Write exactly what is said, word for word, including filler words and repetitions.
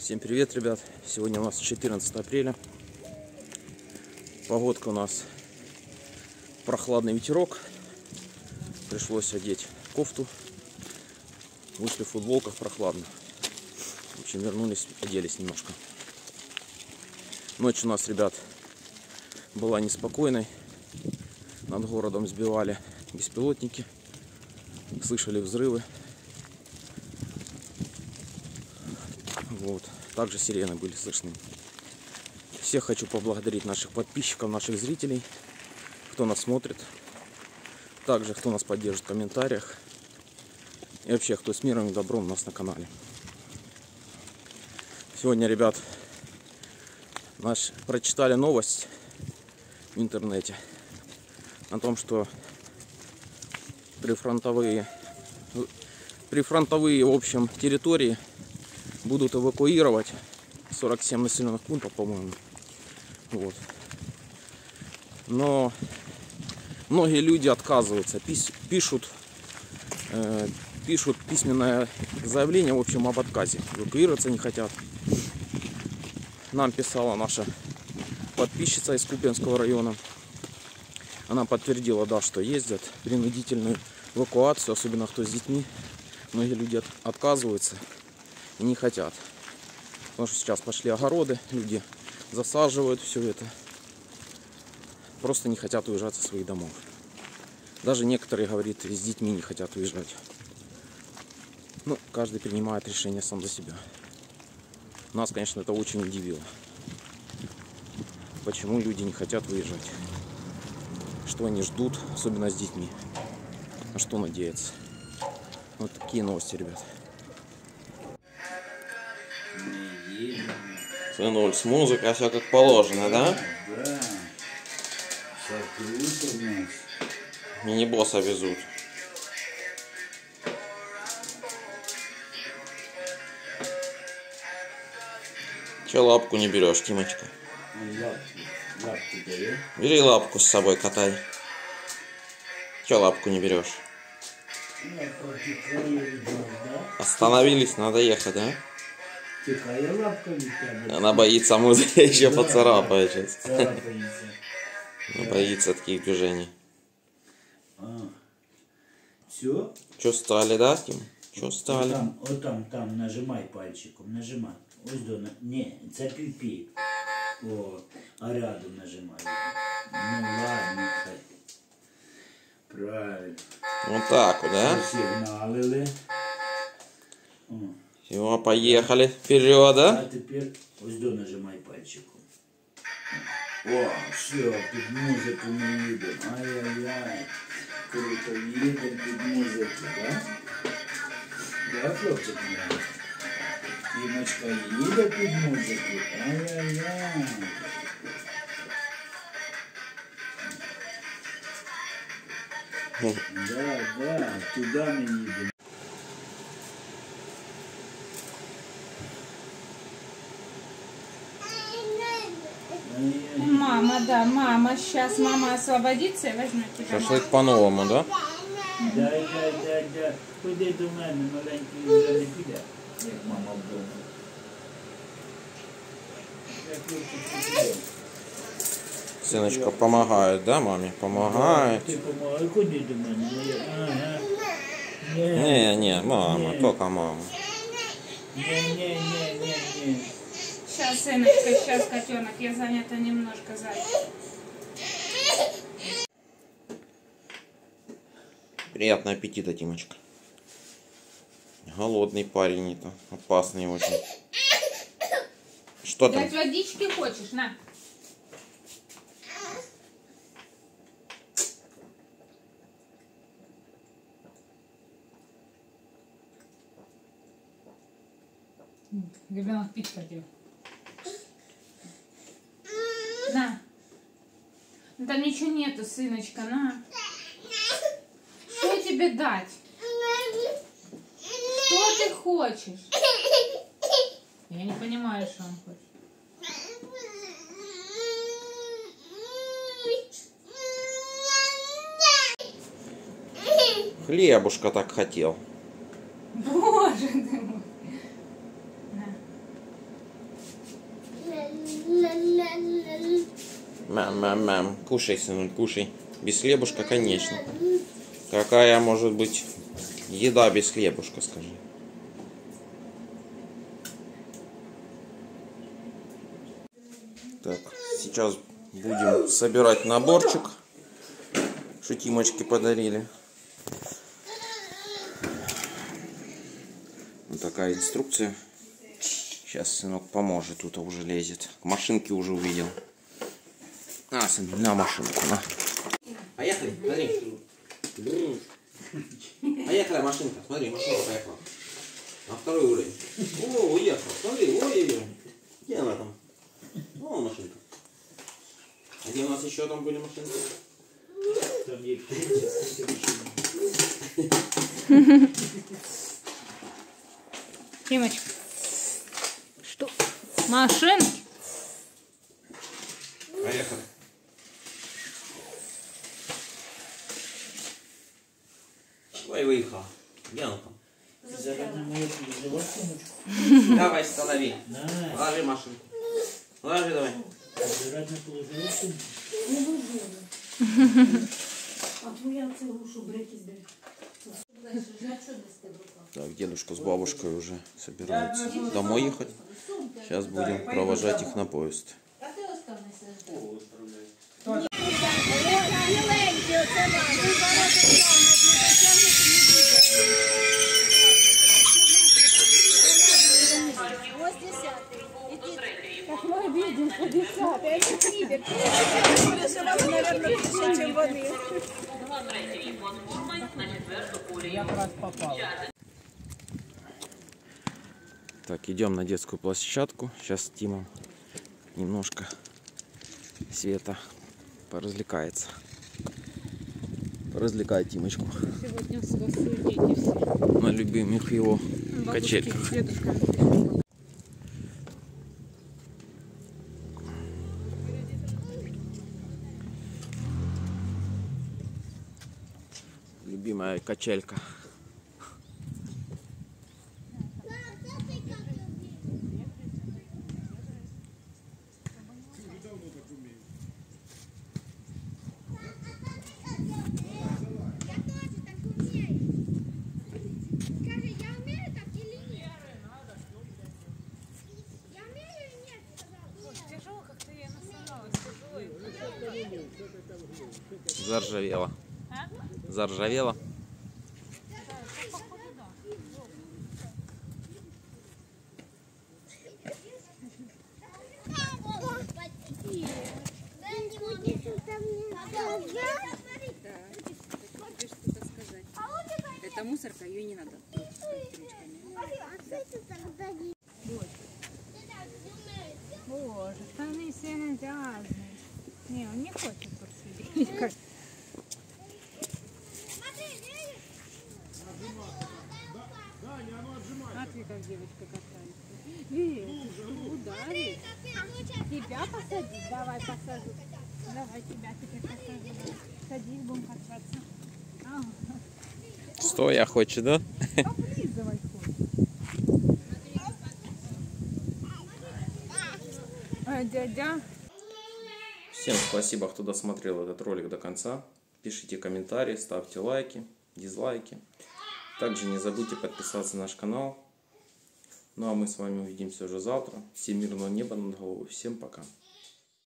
Всем привет, ребят! Сегодня у нас четырнадцатое апреля. Погодка у нас прохладный ветерок. Пришлось одеть кофту. Вышли в футболках, прохладно. В общем, вернулись, оделись немножко. Ночь у нас, ребят, была неспокойной. Над городом сбивали беспилотники. Слышали взрывы. Вот. Также сирены были слышны. Всех хочу поблагодарить наших подписчиков, наших зрителей, кто нас смотрит. Также, кто нас поддержит в комментариях. И вообще, кто с миром и добром у нас на канале. Сегодня, ребят, наш, прочитали новость в интернете о том, что прифронтовые, прифронтовые в общем, территории будут эвакуировать сорок семь населенных пунктов, по-моему. Вот. Но многие люди отказываются, пишут, э, пишут письменное заявление, в общем, об отказе. Эвакуироваться не хотят. Нам писала наша подписчица из Купянского района. Она подтвердила, да, что ездят принудительную эвакуацию, особенно кто с детьми. Многие люди отказываются. Не хотят, потому что сейчас пошли огороды, люди засаживают все это, просто не хотят уезжать со своих домов. Даже некоторые, говорит, с детьми не хотят уезжать. Ну, каждый принимает решение сам за себя. Нас, конечно, это очень удивило, почему люди не хотят выезжать, что они ждут, особенно с детьми, на что надеяться. Вот такие новости, ребят. Сынуль, с музыкой, а все как положено, да? Да, да. Все круто у нас. Мини-босса везут. Че лапку не берешь, Тимочка? Лапку, лапку бери. Бери лапку с собой, катай. Че лапку не берешь? Остановились, надо ехать, да? Тихая лапка, она боится музыки, еще поцарапает сейчас. Она боится таких движений. Все? Че стали, да, Тим? Че стали? Вот там, там, нажимай пальчиком, нажимай. Ось до, не, цепи. О, а рядом нажимай. Ну ладно, хай. Правильно. Вот так, да? Сигналили. Все, поехали вперед, да? А теперь уздо нажимай пальчиком. О, все, под музыку мы едем. Ай-яй-яй. Круто едем под музыку, да? Да, хлопчик мой? Тимочка едет под музыку. Ай-яй-яй. Да, да, туда мы едем. Мама, да, мама, сейчас мама освободится и возьмет тебя. Шашлык по-новому, да? Да, да, да, да. Ходи до мамы, маленький, уже не пидя. Как мама в доме. Сыночка помогает, да, маме? Помогает. Ты помогай, ходи до мамы. Ага. Не, не, мама, только мама. Не, не, не, не, не. Сейчас, Эночка, сейчас, котенок, я занята немножко сзади. Приятного аппетита, Тимочка. Голодный парень это, опасный очень. Что там? Ты водички хочешь, на. Ребенок пить хотел. На. Там ничего нету, сыночка, на. Что тебе дать? Что ты хочешь? Я не понимаю, что он хочет. Хлебушка так хотел. Боже ты мой. На. Мам, мам, мам. Кушай, сынуль, кушай. Без хлебушка, конечно. Какая может быть еда без хлебушка, скажи. Так, сейчас будем собирать наборчик. Шутимочки подарили. Вот такая инструкция. Сейчас сынок поможет, тут уже лезет. К машинке уже увидел. На, сын, на машинку, на. Поехали, смотри. Поехала машинка, смотри, машинка поехала. На второй уровень. О, уехала, смотри, ой-ой-ой. Где она там? О, машинка. А где у нас еще там были машинки? Там есть. Тимочка. Что? Машинки? Поехали. Ой, выехала. Где она там? Давай, останови. Положи машинку. Положи давай. Так, дедушка с бабушкой уже собираются домой ехать. Сейчас будем провожать их на поезд. Так, идем на детскую площадку. Сейчас с Тимом немножко Света поразвлекается. Поразвлекает Тимочку. Сегодня все. На любимых его бабушки, качельках. Дедушка. Любимая качелька. Заржавела. Заржавела. Это мусорка, ее не надо. Боже, штаны все надязаны. Не, он не хочет подсветить. Смотри, как девочка касается. Видишь, ударит. Тебя посади. Давай посажу. Давай тебя теперь посажу. Садись, будем касаться. Стоя хочет, да? Облизывать хочет. А, дядя. Всем спасибо, кто досмотрел этот ролик до конца. Пишите комментарии, ставьте лайки, дизлайки. Также не забудьте подписаться на наш канал. Ну а мы с вами увидимся уже завтра. Всем мирного неба над головой. Всем пока.